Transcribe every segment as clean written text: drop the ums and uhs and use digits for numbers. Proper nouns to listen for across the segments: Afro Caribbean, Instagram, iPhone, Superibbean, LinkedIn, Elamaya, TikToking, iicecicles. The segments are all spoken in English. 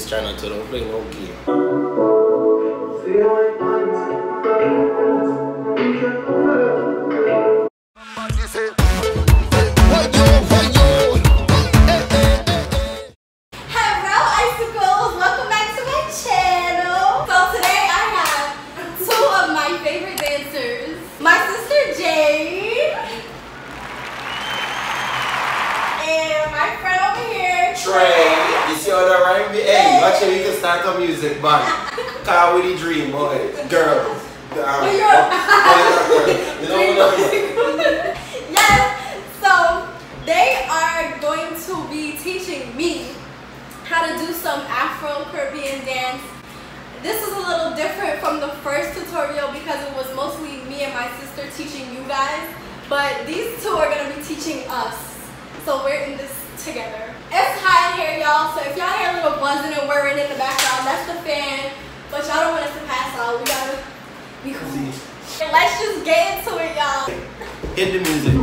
this channel, so don't play no game. Actually, you can start a music band. Car with the dream, boy. Girls. Yes, so they are going to be teaching me how to do some Afro Caribbean dance. This is a little different from the first tutorial because it was mostly me and my sister teaching you guys. But these two are going to be teaching us. So we're in this together. It's hot in here, y'all, so if y'all hear a little buzzing and whirring in the background, that's the fan, but y'all don't want us to pass out. We gotta be cool. Let's just get into it, y'all. Hit the music.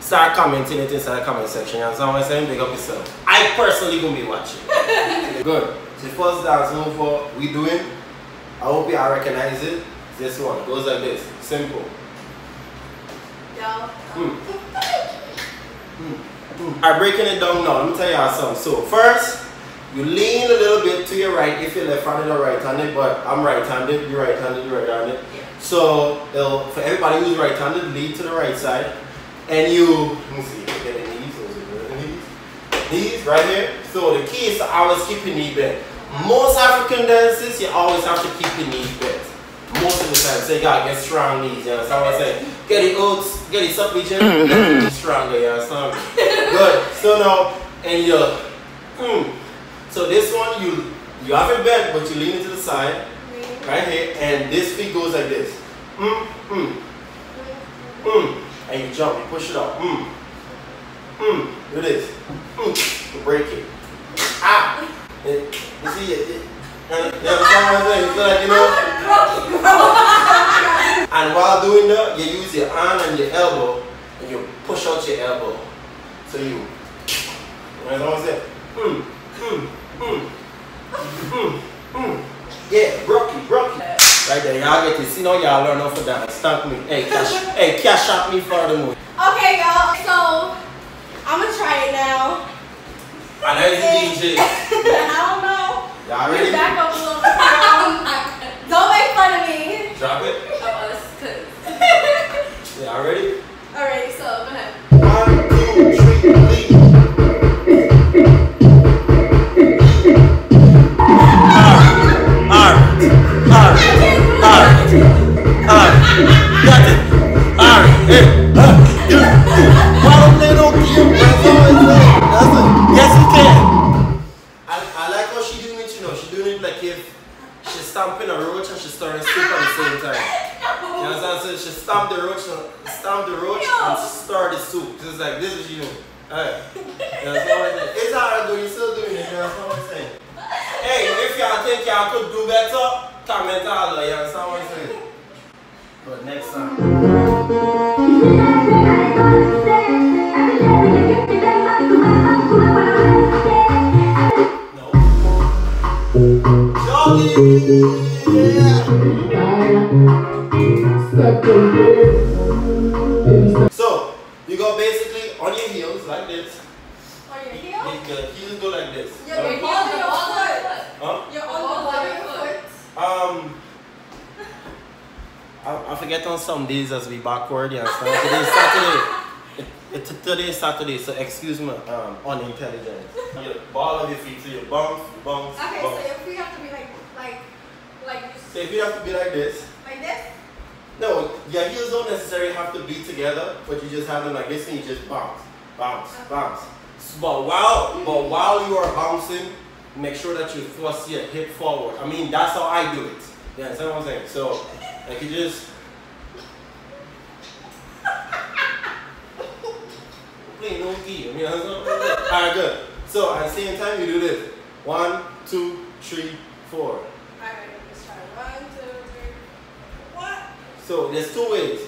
Start commenting it inside the comment section, and someone saying big up yourself. I personally gonna be watching. Good. The first dance move for we doing. I hope y'all recognize it. This one goes like this. Simple. Yeah. I'm breaking it down now. Let me tell y'all something. So first, you lean a little bit to your right if you're left-handed or right-handed, but I'm right-handed, you're right-handed, you're right-handed. Yeah. So it'll, for everybody who's right-handed, lead to the right side. And you, let me see, get the knees, knees right here. So the key is to always keep your knee bent. Most African dances, you always have to keep your knees bent. Most of the time, so you gotta get strong knees, you understand what I'm saying? Get the oats, get the suppletion, get stronger, you understand me? Good, so now, and you, so this one, you have it bent, but you lean it to the side, right here, and this feet goes like this. And you jump, you push it up. Do this. You break it. You see it. It's like, you know. And while doing that, you use your arm and your elbow, and you push out your elbow. So you. You know what I'm saying? Yeah, broke it. Right there, y'all get to see now y'all learn off of that. Stamp me. Hey, cash, hey, cash up me for the move. Okay, y'all, so I'm gonna try it now. I know it's DJ. I don't know. Y'all ready? Back up a little bit. Don't make fun of me. Drop it. Of us, cause. Y'all ready? Alright, so go ahead. 1, 2, 3, please. So You go basically on your heels like this. On your heels? Your heels go like this. Yeah, your heels on your foot. Huh? Your foot. I forget on some days as we backward, yeah. So today's Saturday, so excuse me, unintelligent. Your ball of your feet, so your bumps. Okay, bumps. So your feet have to be like this. So if you have to be like this. Like this? No, your heels don't necessarily have to be together, but you just have them like this and you just bounce. But while you are bouncing, make sure that you thrust your hip forward. I mean, that's how I do it. Yeah, that's what I'm saying. So, like you just... Play no key. I mean, that's not... Alright, good. So, at the same time, you do this. 1, 2, 3, 4. Alright, let's try 1, 2, 3. What? So there's two ways.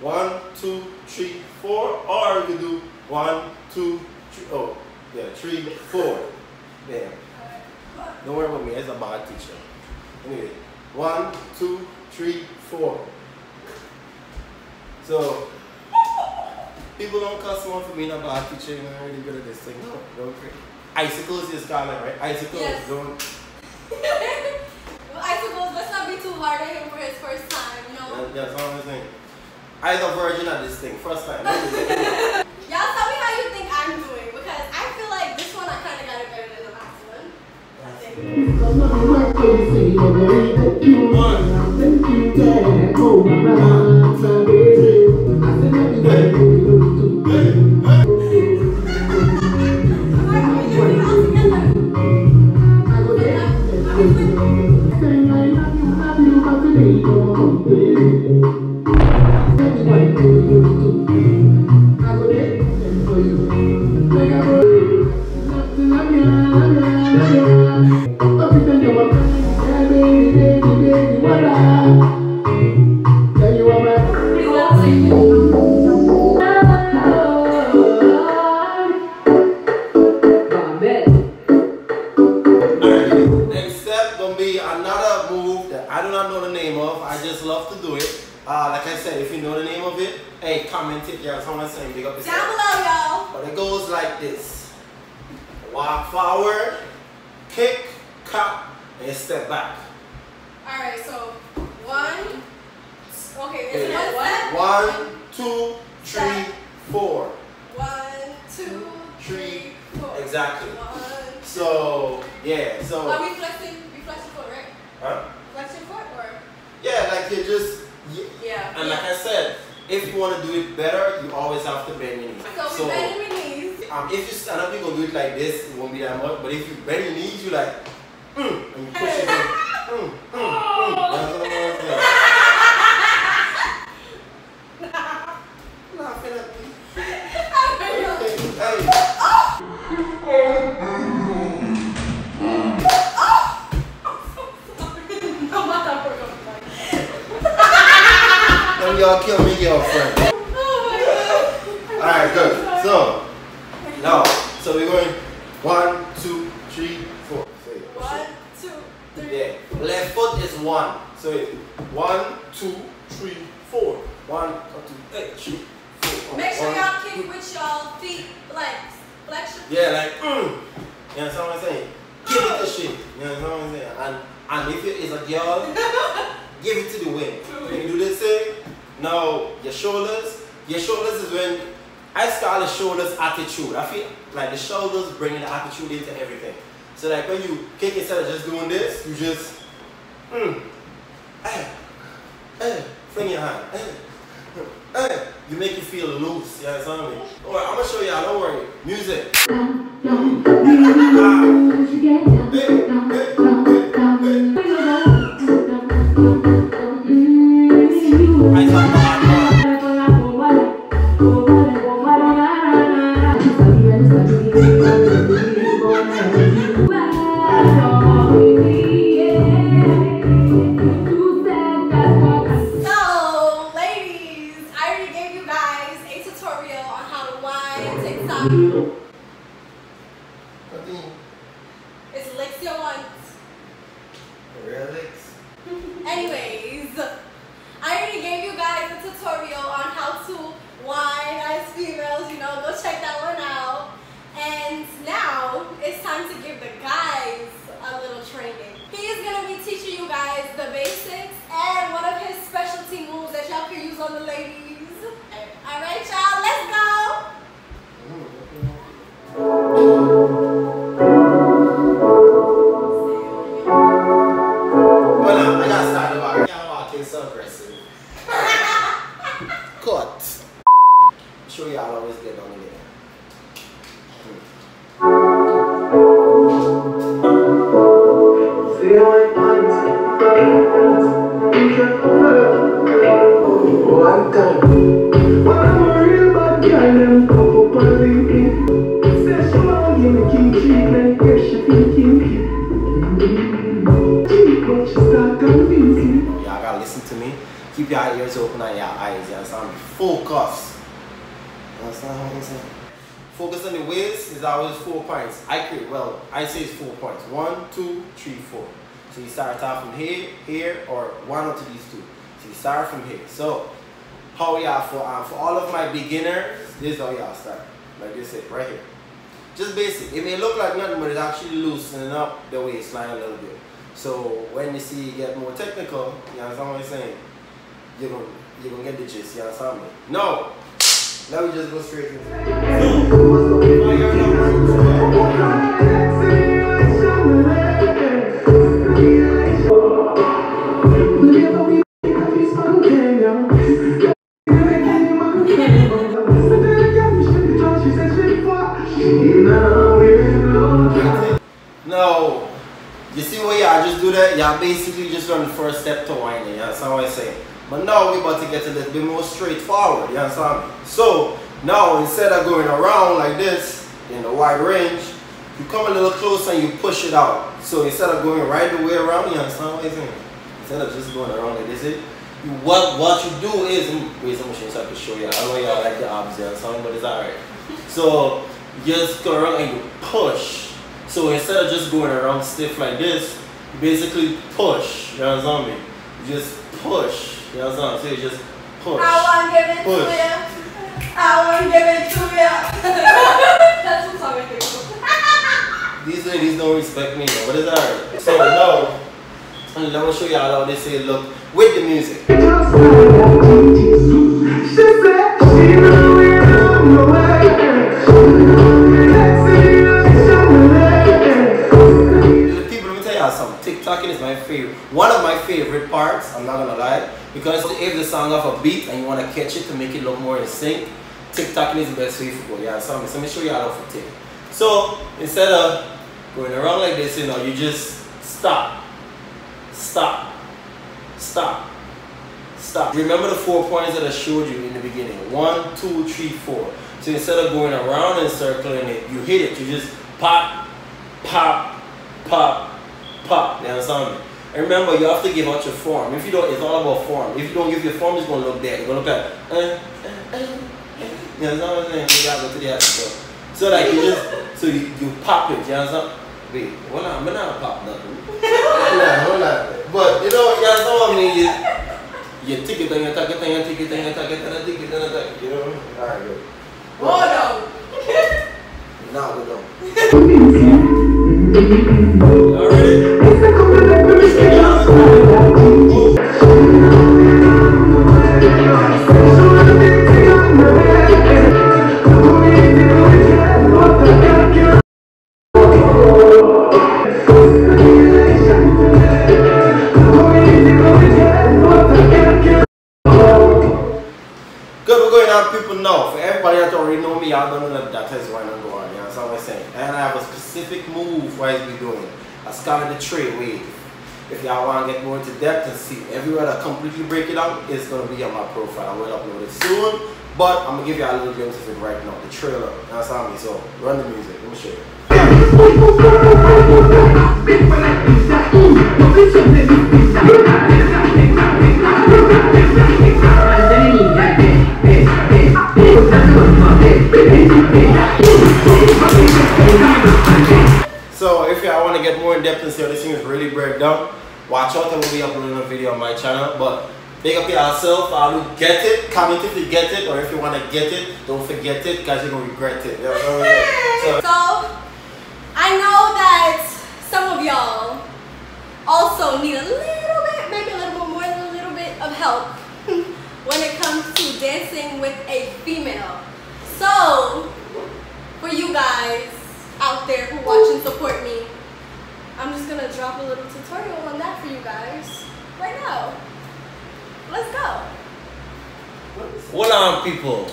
1, 2, 3, 4, or you can do 1, 2, 3, oh yeah, 3, 4. Yeah. Don't worry about me, it's a bad teacher. Anyway, 1, 2, 3, 4. So people don't cuss more for being a bad teacher, and I'm really good at this thing. No. Okay. Icicles is kind of right. Icicles, yes. Don't I suppose let's not be too hard on him for his first time, you know? That's what I'm saying. I'm a virgin at this thing, first time. Y'all tell me how you think I'm doing, because I feel like this one I kind of got it better than the last one. Anyways, I already gave you guys a tutorial on how to whine as females. go, ladies. All right, y'all, let's go. Well, I gotta start about y'all walking so aggressive. Cut. I'm sure y'all always get on there. One time, I'm a real bad girl and pop up on LinkedIn. Says she wanna give me king treatment, girl she thinking. Cheap, but she start convincing. Y'all gotta listen to me. Keep your ears open and your eyes, you understand? Focus. You understand how I'm saying? Focus on the waist is always 4 points. I say it's 4 points. 1, 2, 3, 4. So you start off from here, or one of these two. So you start from here. So how y'all for all of my beginners, this is how y'all start. Like this is it, right here. Just basic. It may look like nothing, but it's actually loosening up the waistline a little bit. So when you see you get more technical, you understand what I'm saying? You're gonna get the gist, you understand me? No! Now we just go straight in. No, you see what y'all just do that? Y'all basically just run the first step to whining, you understand what I'm saying? But now we're about to get a little bit more straightforward, you understand me? So now instead of going around like this in the wide range, you come a little closer and you push it out. So instead of going right the way around, you understand what I'm saying? Instead of just going around like this, what you do is, wait, some machine so I can show you. I know y'all like the abs, you understand, but it's alright. So you just go around and you push. So instead of just going around stiff like this, you basically push, you understand me? You just push. You know what I'm saying? Just push. I won't give it to you. I won't give it to you. That's what I'm doing. These ladies don't respect me, though. What is that? So now, I'm going to show y'all how they say look with the music. She said she knew it on the way. People, let me tell y'all something. TikToking is my favorite. One of my favorite parts, I'm not going to lie. Because if the song off a beat and you want to catch it to make it look more in sync, TikToking is the best way for go. Yeah, so let me show you how to tick. So instead of going around like this, you know, you just stop, stop, stop, stop. Remember the 4 points that I showed you in the beginning: 1, 2, 3, 4. So instead of going around and circling it, you hit it. You just pop, pop, pop, pop. You understand me? And remember, you have to give out your form. If you don't, it's all about form. If you don't give your form, it's gonna look dead. It's gonna look like, you know what I'm saying? You gotta go to the hospital. So like you just, so you pop it. You understand? Wait, hold on, I'm not pop nothing. Hold on. But you know, you understand what I mean? You tick it and you tuck it and you tick it and you tuck it and you tick it and you tuck it. You know what I mean? All right, good. Hold on. Now we go. Already. It's going to be on my profile. I will upload it soon, but I'm going to give y'all a little glimpse of it right now. The trailer, that's on me, so run the music. Let me show you. So if y'all want to get more in depth and see how this thing is really break down, watch out. I will be uploading a video on my channel, but big up yourself. I will get it. Comment if you get it, or if you want to get it, don't forget it, because you're going to regret it. Yeah, so I know that some of y'all also need a little bit, maybe a little bit more than a little bit of help when it comes to dancing with a female. So, for you guys out there who watch and support me, I'm just gonna drop a little tutorial on that for you guys right now. Let's go. What up, people?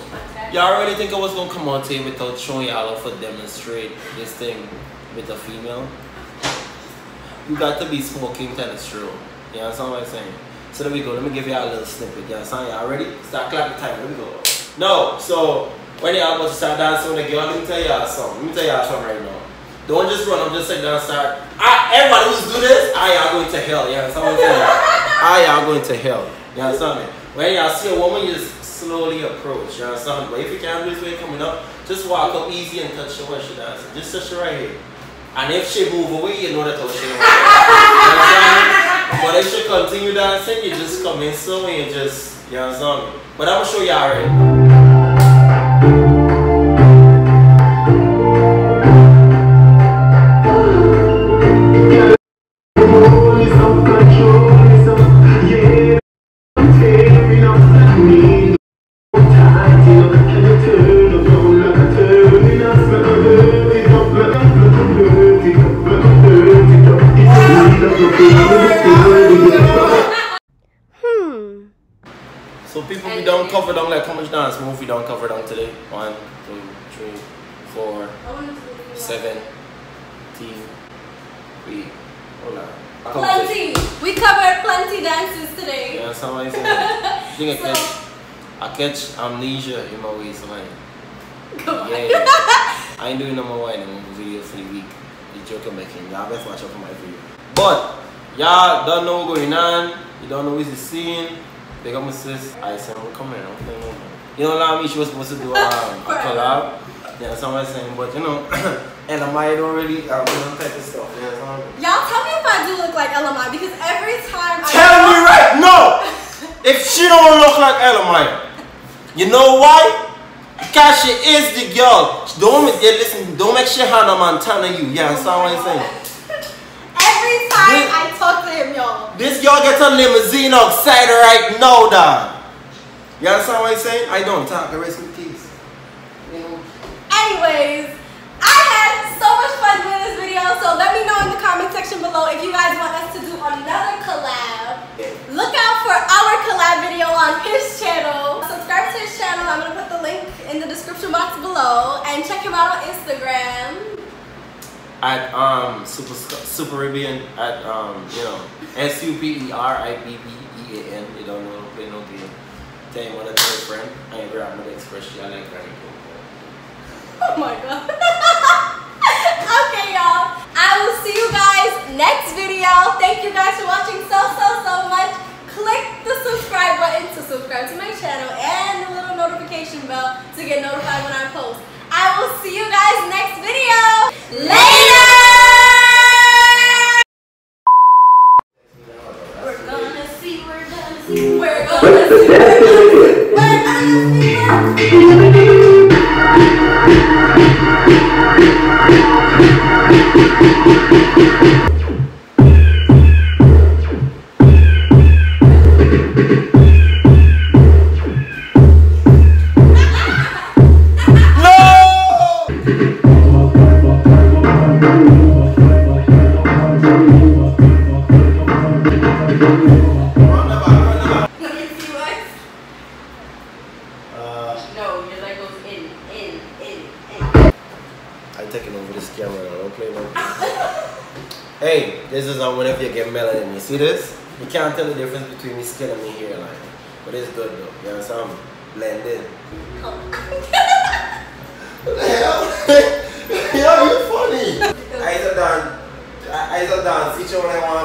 Y'all already think I was gonna come on today without showing y'all how to demonstrate this thing with a female? You got to be smoking tennis roll. You understand what I'm saying? So there we go. Let me give y'all a little snippet. You understand? Y'all ready? Start clapping time. Let me go. No. So when y'all about to start dancing with a girl, let me tell y'all something. Let me tell y'all something right now. Don't just run. I'm just sitting down and start. Everybody who's do this, y'all going to hell. You understand what I'm saying? Y'all going to hell. You understand me? When y'all see a woman, you just slowly approach. You understand me? But if you can't do this way coming up, just walk up easy and touch her when she dances. Just touch her right here. And if she move away, you know that how she move. But if she continue dancing, you just come in slow and you just, you understand me? But I'm going to show you already. So people, we don't cover down like how much dance move we don't cover down today. 1, 2, 3, 4, 17. Hold on. Plenty. We covered plenty dances today. Yeah, somebody said. I think so, I catch amnesia in my waistline. Yeah. I ain't doing no more wine in my video for the week. The joke I'm making. Y'all best watch out for my video. But y'all don't know what's going on. You don't know who's the scene. They got my sis. I said, I'm coming. I'm playing over. You know, like me, she was supposed to do a collab. Yeah, so I'm saying, but you know, Elamaya don't really don't type of stuff. Y'all tell me if I do look like Elamaya, because every time if she don't look like Elamaya, you know why? Because she is the girl. Don't make shit Hannah Montana you. Yeah, that's what I'm saying. Every time I talk to him, y'all. This girl gets a limousine outside right now, dog. You understand what I'm saying? I don't talk. The rest of the keys. Anyways, I had so much fun doing this video. So let me know in the comment section below if you guys want us to do another collab. Look out for our collab video on his channel. Subscribe to his channel. I'm gonna put the link in the description box below, and check him out on Instagram. At Superibbean, at you know, SUPERIBBEAN. You don't know, play no game. Tell you what, I tell a friend, I ain't grab another expression. I like grabbing people. Oh my god. Okay, y'all. I will see you guys next video. Thank you guys for watching so much. Click the subscribe button to subscribe to my channel and the little notification bell to get notified when I post. I will see you guys next video. Later! We're gonna see, we're gonna see, we're gonna see, we're gonna see, we're gonna see. Hey, this is on whenever you get melanin. You see this? You can't tell the difference between my skin and my hairline. But it's good though. You understand? Blend in. What the hell? Yo, you're funny. I used to dance each one I want.